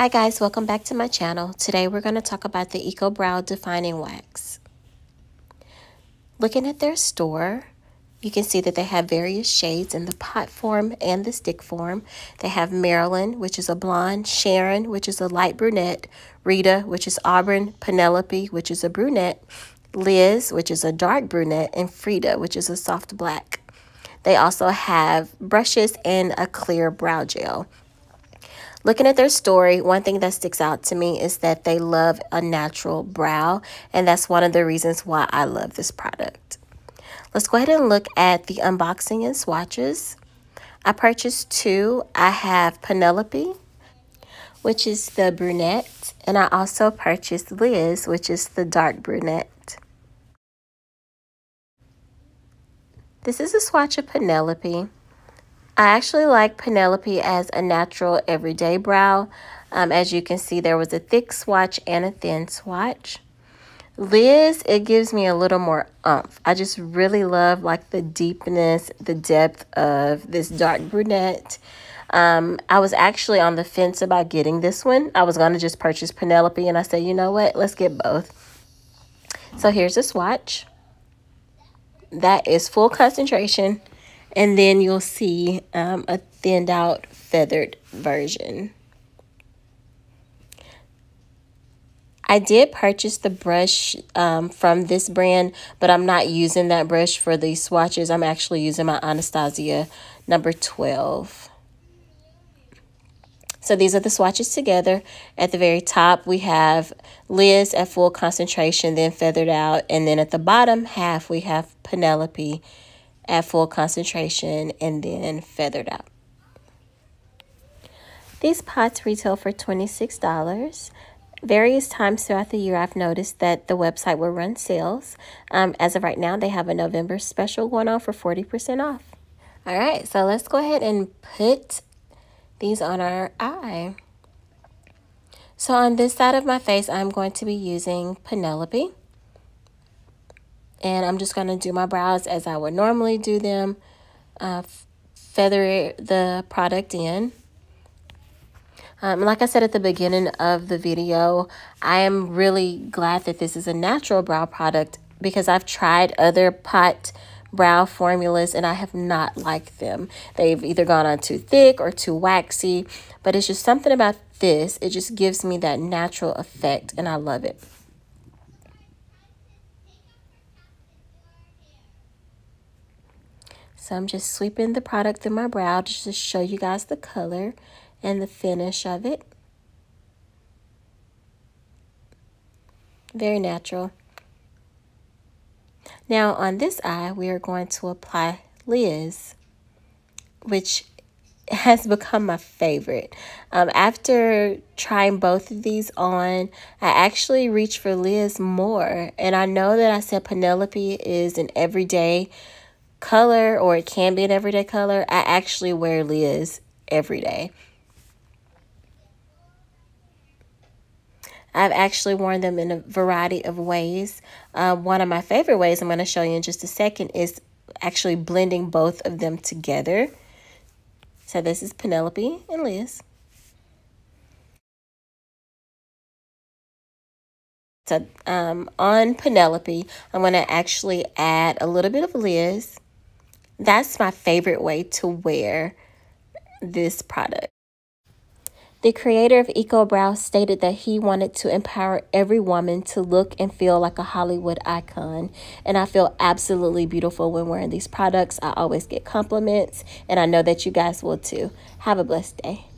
Hi guys, welcome back to my channel. Today we're going to talk about the Eco Brow Defining Wax. Looking at their store, you can see that they have various shades in the pot form and the stick form. They have Marilyn, which is a blonde, Sharon, which is a light brunette, Frida, which is auburn, Penelope, which is a brunette, Liz, which is a dark brunette, and Frida, which is a soft black. They also have brushes and a clear brow gel. Looking at their story, one thing that sticks out to me is that they love a natural brow, and that's one of the reasons why I love this product. Let's go ahead and look at the unboxing and swatches. I purchased two. I have Penelope, which is the brunette, and I also purchased Liz, which is the dark brunette. This is a swatch of Penelope. I actually like Penelope as a natural everyday brow. As you can see, there was a thick swatch and a thin swatch. Liz, it gives me a little more oomph. I just really love like the deepness, the depth of this dark brunette. I was actually on the fence about getting this one. I was going to just purchase Penelope, and I said, you know what, let's get both. So here's a swatch. That is full concentration. And then you'll see a thinned out feathered version. I did purchase the brush from this brand, but I'm not using that brush for these swatches. I'm actually using my Anastasia number 12. So these are the swatches together. At the very top, we have Liz at full concentration, then feathered out. And then at the bottom half, we have Penelope at full concentration and then feathered out. These pots retail for $26. Various times throughout the year, I've noticed that the website will run sales. As of right now, they have a November special going on for 40% off. All right, so let's go ahead and put these on our eye. So on this side of my face, I'm going to be using Penelope. And I'm just going to do my brows as I would normally do them, feather the product in. Like I said at the beginning of the video, I am really glad that this is a natural brow product because I've tried other pot brow formulas and I have not liked them. They've either gone on too thick or too waxy, but it's just something about this. It just gives me that natural effect and I love it. So I'm just sweeping the product through my brow just to show you guys the color and the finish of it. Very natural. Now on this eye, we are going to apply Liz, which has become my favorite. After trying both of these on, I actually reached for Liz more. And I know that I said Penelope is an everyday color, or it can be an everyday color. I actually wear Liz every day. I've actually worn them in a variety of ways. One of my favorite ways I'm going to show you in just a second is actually blending both of them together. So this is Penelope and Liz. So on Penelope, I'm going to actually add a little bit of Liz. That's my favorite way to wear this product. The creator of Eco Brow stated that he wanted to empower every woman to look and feel like a Hollywood icon. And I feel absolutely beautiful when wearing these products. I always get compliments, and I know that you guys will too. Have a blessed day.